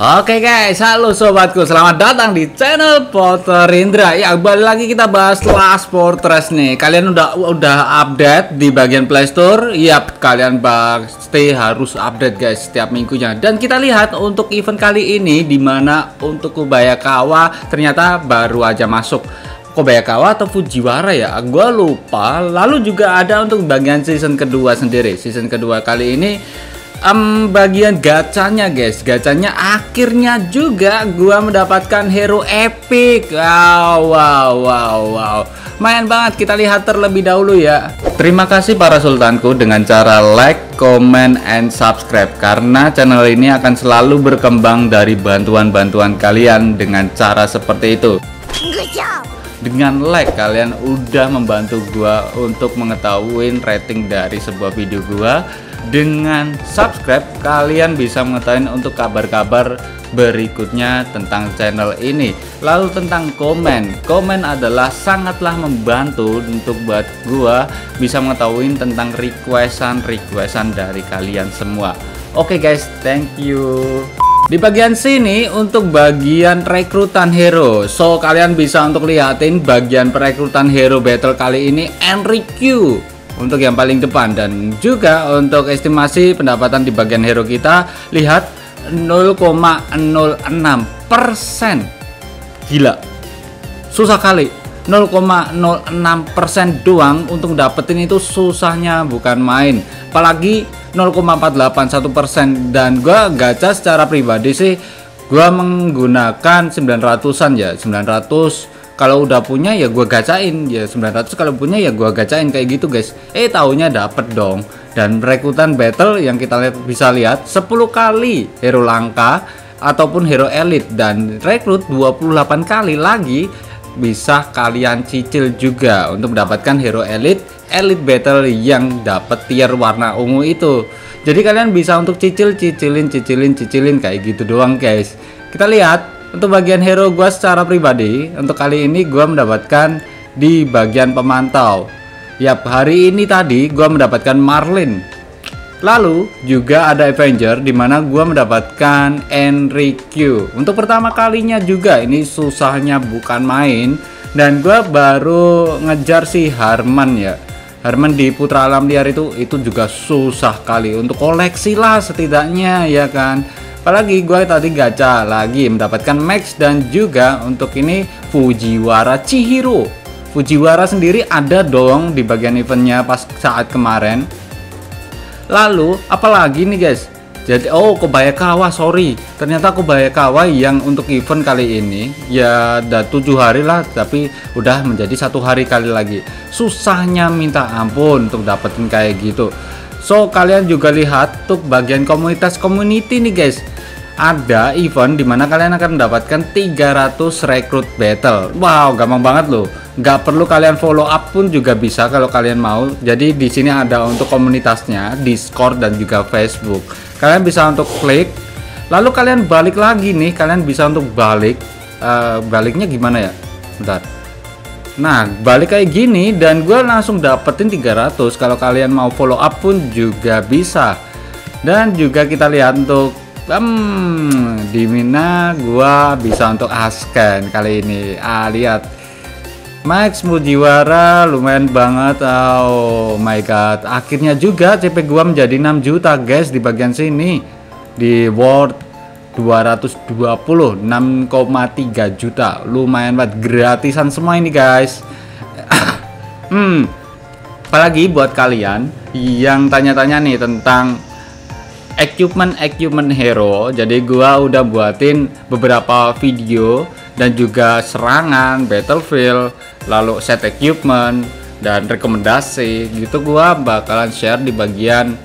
Oke guys, halo sobatku, selamat datang di channel Potter Indra. Ya, balik lagi kita bahas Last Fortress nih. Kalian udah update di bagian Playstore? Yap, kalian pasti harus update guys setiap minggunya. Dan kita lihat untuk event kali ini dimana untuk Kobayakawa ternyata baru aja masuk. Kobayakawa atau Fujiwara ya, gue lupa. Lalu juga ada untuk bagian season kedua sendiri. Season kedua kali ini bagian gacanya guys, akhirnya juga gua mendapatkan hero epic. Wow, main banget. Kita lihat terlebih dahulu ya. Terima kasih para sultanku dengan cara like, comment, and subscribe, karena channel ini akan selalu berkembang dari bantuan-bantuan kalian dengan cara seperti itu. Dengan like kalian udah membantu gua untuk mengetahui rating dari sebuah video gua. Dengan subscribe kalian bisa mengetahui untuk kabar-kabar berikutnya tentang channel ini. Lalu tentang komen adalah sangatlah membantu untuk buat gua bisa mengetahui tentang requestan dari kalian semua. Oke guys, thank you. Di bagian sini untuk bagian rekrutan hero, so kalian bisa untuk lihatin bagian perekrutan hero battle kali ini Enrico untuk yang paling depan, dan juga untuk estimasi pendapatan di bagian hero kita lihat 0,06%. Gila, susah kali. 0,06% doang untuk dapetin itu susahnya bukan main, apalagi 0,481%. Dan gua gacha secara pribadi sih gua menggunakan 900-an ya, 900 kalau udah punya ya gua gacain ya, 900 kalau punya ya gua gacain kayak gitu guys. Taunya dapet dong. Dan rekrutan battle yang kita bisa lihat 10 kali hero langka ataupun hero elite, dan rekrut 28 kali lagi bisa kalian cicil juga untuk mendapatkan hero elite battle yang dapet tier warna ungu itu. Jadi kalian bisa untuk cicilin kayak gitu doang guys. Kita lihat untuk bagian hero gua secara pribadi untuk kali ini gua mendapatkan di bagian pemantau. Yap, hari ini tadi gua mendapatkan Marlin. Lalu juga ada Avenger dimana gua mendapatkan Enrico. Untuk pertama kalinya juga ini susahnya bukan main, dan gua baru ngejar si Harman ya. Harman di Putra Alam Liar itu juga susah kali untuk koleksi lah setidaknya ya kan. Apalagi gue tadi gacha lagi mendapatkan Max, dan juga untuk ini Fujiwara Chihiro. Fujiwara sendiri ada dong di bagian eventnya pas saat kemarin. Lalu apalagi nih guys, jadi Kobayakawa, sorry, ternyata Kobayakawa yang untuk event kali ini ya ada 7 hari lah, tapi udah menjadi 1 hari kali lagi. Susahnya minta ampun untuk dapetin kayak gitu. So kalian juga lihat untuk bagian community nih guys, ada event dimana kalian akan mendapatkan 300 rekrut battle. Wow, gampang banget loh, nggak perlu kalian follow up pun juga bisa kalau kalian mau. Jadi di sini ada untuk komunitasnya, Discord dan juga Facebook. Kalian bisa untuk klik, lalu kalian balik lagi nih. Kalian bisa untuk balik, baliknya gimana ya? Bentar. Nah, balik kayak gini dan gue langsung dapetin 300. Kalau kalian mau follow up pun juga bisa. Dan juga kita lihat untuk di Mina gue bisa untuk asken kali ini. Lihat Max Mugiwara lumayan banget. Oh my god, akhirnya juga CP gue menjadi 6 juta guys di bagian sini. Di World 220, 6,3 juta, lumayan banget, gratisan semua ini guys. Apalagi buat kalian yang tanya-tanya nih tentang equipment hero, jadi gua udah buatin beberapa video dan juga serangan battlefield, lalu set equipment dan rekomendasi gitu. Gua bakalan share di bagian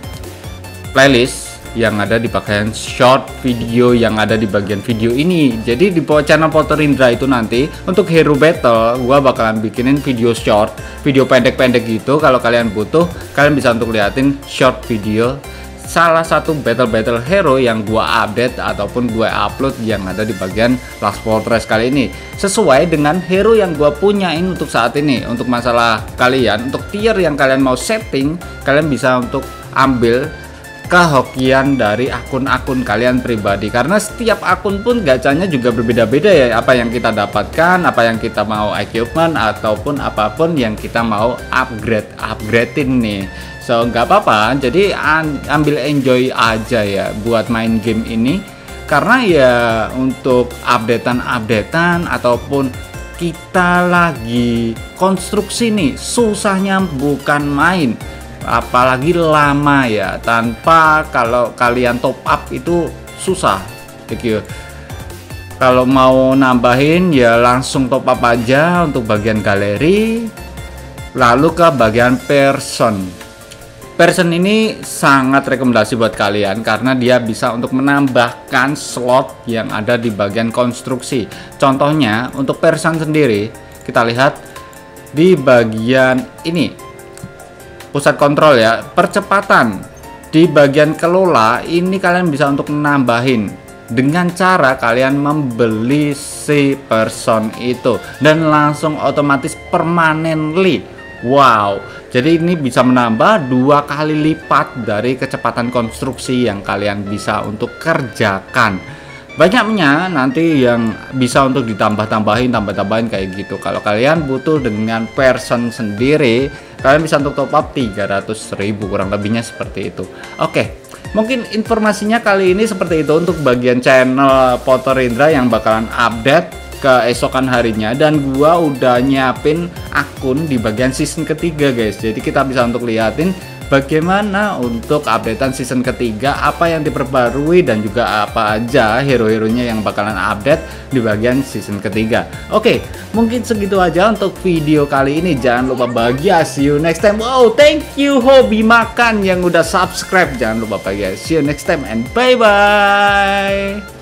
playlist yang ada di bagian short video yang ada di bagian video ini. Jadi di channel Potter Indra itu nanti untuk hero battle gua bakalan bikinin video short, video pendek-pendek gitu. Kalau kalian butuh, kalian bisa untuk liatin short video salah satu battle hero yang gua update ataupun gua upload yang ada di bagian Last Fortress kali ini, sesuai dengan hero yang gua punyain untuk saat ini. Untuk masalah kalian, untuk tier yang kalian mau setting, kalian bisa untuk ambil kehokian dari akun-akun kalian pribadi, karena setiap akun pun gacanya juga berbeda-beda ya, apa yang kita dapatkan, apa yang kita mau equipment ataupun apapun yang kita mau upgrade-in nih. So nggak apa-apa, jadi ambil enjoy aja ya buat main game ini, karena ya untuk updatean ataupun kita lagi konstruksi nih, susahnya bukan main, apalagi lama ya, tanpa kalau kalian top up itu susah. Kalau mau nambahin ya langsung top up aja untuk bagian galeri, lalu ke bagian person ini sangat rekomendasi buat kalian karena dia bisa untuk menambahkan slot yang ada di bagian konstruksi. Contohnya untuk person sendiri kita lihat di bagian ini, pusat kontrol ya, percepatan. Di bagian kelola ini kalian bisa untuk nambahin dengan cara kalian membeli si person itu dan langsung otomatis permanently. Wow, jadi ini bisa menambah 2 kali lipat dari kecepatan konstruksi yang kalian bisa untuk kerjakan. Banyaknya nanti yang bisa untuk ditambah-tambahin kayak gitu. Kalau kalian butuh dengan person sendiri, kalian bisa untuk top up 300.000 kurang lebihnya seperti itu. Oke, mungkin informasinya kali ini seperti itu untuk bagian channel Potter Indra yang bakalan update keesokan harinya, dan gua udah nyiapin akun di bagian season ketiga guys. Jadi kita bisa untuk liatin bagaimana untuk updatean season ketiga, apa yang diperbarui dan juga apa aja hero-heronya yang bakalan update di bagian season ketiga. Oke, mungkin segitu aja untuk video kali ini. Jangan lupa bahagia, see you next time. Wow, thank you hobi makan yang udah subscribe. Jangan lupa bahagia, see you next time and bye-bye.